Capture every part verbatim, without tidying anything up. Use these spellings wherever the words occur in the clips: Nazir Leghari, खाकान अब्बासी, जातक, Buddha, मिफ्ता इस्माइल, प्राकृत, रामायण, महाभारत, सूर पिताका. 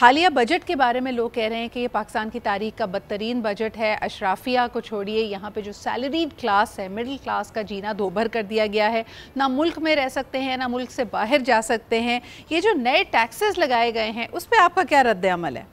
हालिया बजट के बारे में लोग कह रहे हैं कि ये पाकिस्तान की तारीख का बदतरीन बजट है। अशराफिया को छोड़िए, यहाँ पे जो सैलरीड क्लास है, मिडिल क्लास का जीना दोभर कर दिया गया है। ना मुल्क में रह सकते हैं, ना मुल्क से बाहर जा सकते हैं। ये जो नए टैक्सेस लगाए गए हैं उस पर आपका क्या रद्द अमल है?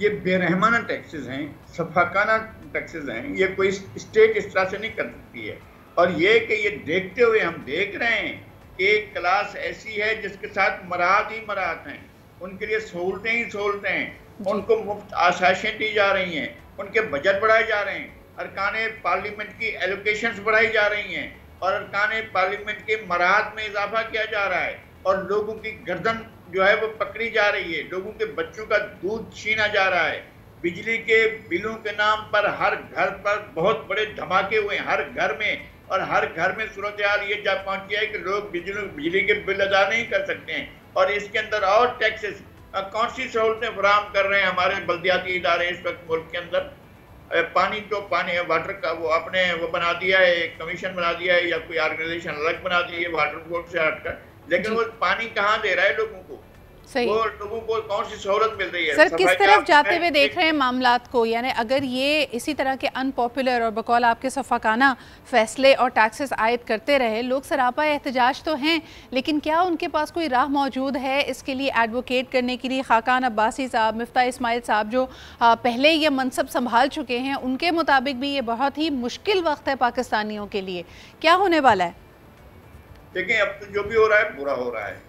ये बेरहमाना टैक्सेस हैं, सफाकाना टैक्सेस हैं। ये कोई स्टेट इस तरह से नहीं कर सकती है। और ये कि ये देखते हुए हम देख रहे हैं कि एक क्लास ऐसी है जिसके साथ मराहत ही मराहत हैं, उनके लिए सहूलतें ही सहूलतें हैं, उनको मुफ्त आशाएं दी जा रही हैं, उनके बजट बढ़ाए जा रहे हैं, अरकान पार्लियामेंट की एलोकेशंस बढ़ाई जा रही हैं और अरकान पार्लियामेंट के मराहत में इजाफा किया जा रहा है और लोगों की गर्दन जो है वो पकड़ी जा रही है, लोगों के बच्चों का दूध छीना जा रहा है। बिजली के बिलों के नाम पर हर घर पर बहुत बड़े धमाके हुए हैं, हर घर में, और हर घर में सूरत हाल ये जा पहुंची है कि लोग बिजली बिजली के बिल अदा नहीं कर सकते हैं और इसके अंदर और टैक्सेस। कौन सी सहूलतें फराहम कर रहे हैं हमारे बल्दियाती इदारे इस वक्त मुल्क के अंदर? पानी तो पानी, वाटर का वो आपने वो बना दिया है, एक कमीशन बना दिया है या कोई ऑर्गेनाइजेशन अलग बना दी है वाटर बोर्ड से हटकर, लेकिन वो पानी कहाँ दे रहा है लोगों को? सही। वो लोगों को कौन सी सहूलत मिल रही है? सर किस तरफ जाते हुए देख रहे हैं मामलात को? यानी अगर ये इसी तरह के अनपॉपुलर और बकौल आपके सफाकाना फैसले और टैक्सेस आयद करते रहे, लोग सरापा एहतजाज तो हैं, लेकिन क्या उनके पास कोई राह मौजूद है इसके लिए एडवोकेट करने के लिए? खाकान अब्बासी साहब, मिफ्ता इस्माइल साहब जो पहले ये मनसब संभाल चुके हैं, उनके मुताबिक भी ये बहुत ही मुश्किल वक्त है पाकिस्तानियों के लिए। क्या होने वाला है? देखें, अब तो जो भी हो रहा है बुरा हो रहा है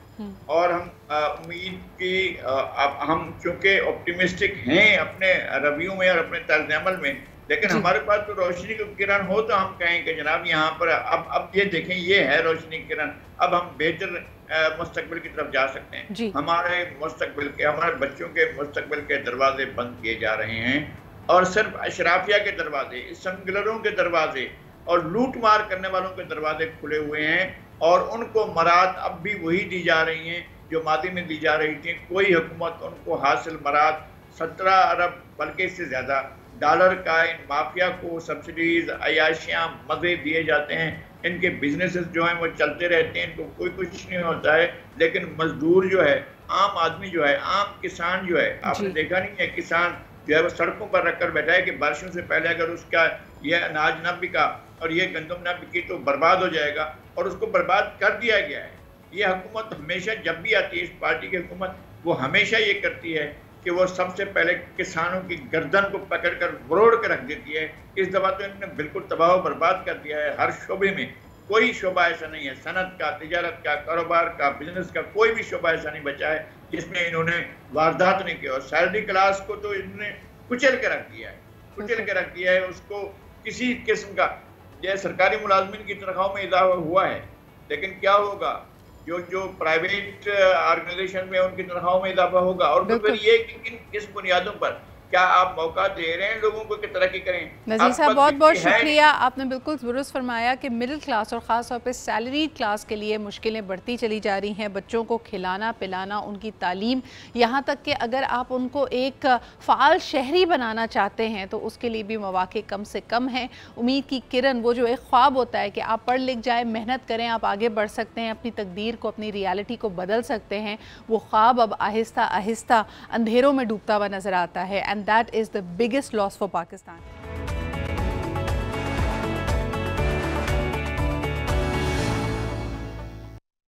और हम उम्मीद की अब हम चूँकि ऑप्टिमिस्टिक हैं अपने रवैयों में और अपने तर्ज अमल में, लेकिन हमारे पास तो रोशनी की किरण हो तो हम कहेंगे जनाब यहाँ पर अब अब ये देखें, ये है रोशनी की किरण, अब हम बेहतर मुस्तकबिल की तरफ जा सकते हैं। हमारे मुस्तकबिल के, हमारे बच्चों के मुस्तकबिल के दरवाजे बंद किए जा रहे हैं और सिर्फ अशराफिया के दरवाजे, स्मगलरों के दरवाजे और लूट मार करने वालों के दरवाजे खुले हुए हैं और उनको मराहत अब भी वही दी जा रही हैं जो मादी में दी जा रही थी। कोई हुकूमत उनको हासिल मराहत सत्रह अरब बल्कि इससे ज़्यादा डॉलर का इन माफिया को सब्सिडीज़, अयाशियाँ, मज़े दिए जाते हैं। इनके बिजनेसेस जो हैं वो चलते रहते हैं, इनको कोई कुछ नहीं होता है। लेकिन मजदूर जो है, आम आदमी जो है, आम किसान जो है, आपने देखा नहीं है किसान जो है वो सड़कों पर रख कर बैठा है कि बारिशों से पहले अगर उसका यह अनाज ना बिका और ये गंदम ना बिकी तो बर्बाद हो जाएगा और उसको बर्बाद कर दिया गया है। ये हुकूमत हमेशा जब भी आती है, इस पार्टी की हुकूमत, वो हमेशा ये करती है कि वो सबसे पहले किसानों की गर्दन को पकड़ कर वरोड़ के रख देती है। इस दफ़ा तो इन्होंने बिल्कुल तबाह बर्बाद कर दिया है। हर शोबे में, कोई शोबा ऐसा नहीं है, सनत का, तिजारत का, कारोबार का, बिजनेस का, कोई भी शोबा ऐसा नहीं बचा है जिसमें इन्होंने वारदात नहीं की। और सैलरी क्लास को तो इन्होंने कुचल के रख दिया है, कुचल के रख दिया है उसको। किसी किस्म का यह सरकारी मुलाजमिन की तनख्वाहों में इजाफा हुआ है, लेकिन क्या होगा जो जो प्राइवेट ऑर्गेनाइजेशन में उनकी तनख्वाहों में इजाफा होगा? और तो फिर ये कि किन किस बुनियादों पर क्या आप मौका दे रहे हैं लोगों को कि तरक्की करें? नज़ीर साहब, बहुत बहुत शुक्रिया। आपने बिल्कुल दुरुस्त फरमाया कि मिडिल क्लास और ख़ास तौर पे सैलरी क्लास के लिए मुश्किलें बढ़ती चली जा रही हैं। बच्चों को खिलाना पिलाना, उनकी तालीम, यहाँ तक कि अगर आप उनको एक फ़ाल शहरी बनाना चाहते हैं तो उसके लिए भी मौक़े कम से कम हैं। उम्मीद की किरण, वो जो एक ख्वाब होता है कि आप पढ़ लिख जाए, मेहनत करें, आप आगे बढ़ सकते हैं, अपनी तकदीर को, अपनी रियलिटी को बदल सकते हैं, वो ख्वाब अब आहिस्ता आहिस्ता अंधेरों में डूबता हुआ नज़र आता है। And that is the biggest loss for Pakistan.